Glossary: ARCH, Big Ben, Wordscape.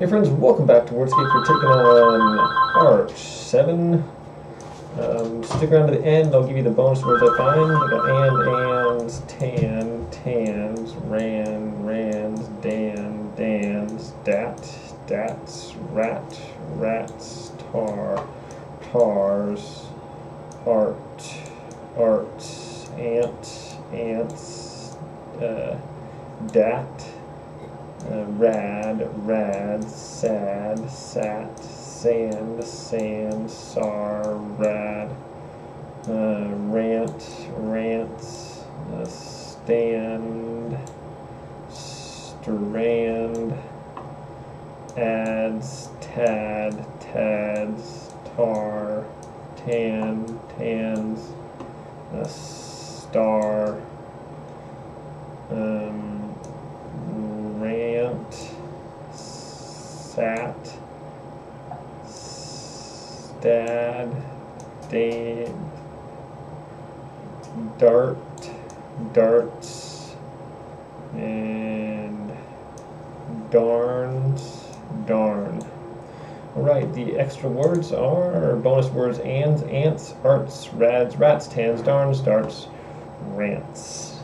Hey friends, welcome back to Wordscape. We're taking on ARCH 7. Stick around to the end, I'll give you the bonus words I find. I got ands, tan, tans, ran, rans, dan, dans, dat, dats, rat, rats, tar, tars, art, arts, ant, ants, dat, rad, rad, sad, sat, sand, sand, sar, rad, rant, rants, stand, strand, ads, tad, tads, tar, tan, tans, star, sat, stad, dad, dart, darts, and darns, darn. Alright, the extra words are bonus words: ands, ants, arts, rads, rats, tans, darns, darts, rants.